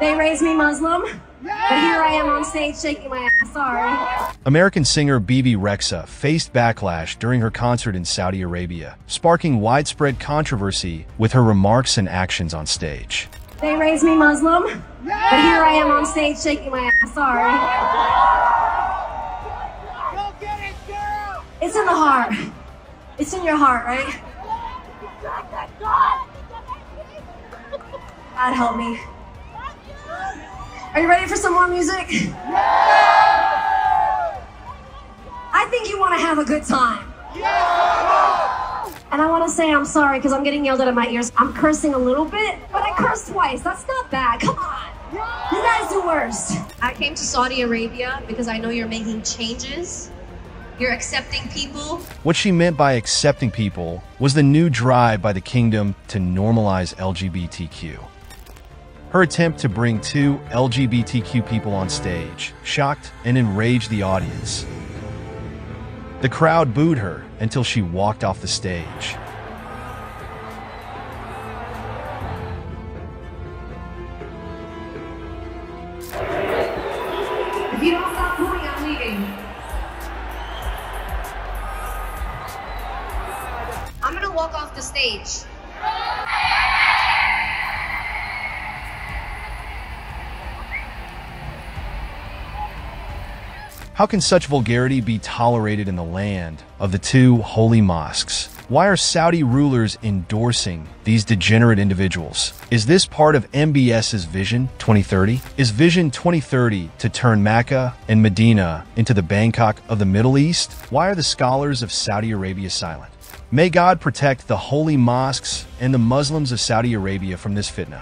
They raised me Muslim, but here I am on stage shaking my ass, sorry. American singer Bebe Rexha faced backlash during her concert in Saudi Arabia, sparking widespread controversy with her remarks and actions on stage. They raised me Muslim, but here I am on stage shaking my ass, sorry. Go get it, girl! It's in the heart. It's in your heart, right? God help me. Are you ready for some more music? Yeah! I think you want to have a good time. Yeah! And I want to say I'm sorry because I'm getting yelled at in my ears. I'm cursing a little bit, but I cursed twice. That's not bad. Come on. Yeah! You guys do worse. I came to Saudi Arabia because I know you're making changes. You're accepting people. What she meant by accepting people was the new drive by the kingdom to normalize LGBTQ. Her attempt to bring two LGBTQ people on stage shocked and enraged the audience. The crowd booed her until she walked off the stage. If you don't stop booing, I'm leaving. I'm gonna walk off the stage. How can such vulgarity be tolerated in the land of the two holy mosques? Why are Saudi rulers endorsing these degenerate individuals? Is this part of MBS's Vision 2030? Is Vision 2030 to turn Mecca and Medina into the Bangkok of the Middle East? Why are the scholars of Saudi Arabia silent? May God protect the holy mosques and the Muslims of Saudi Arabia from this fitna.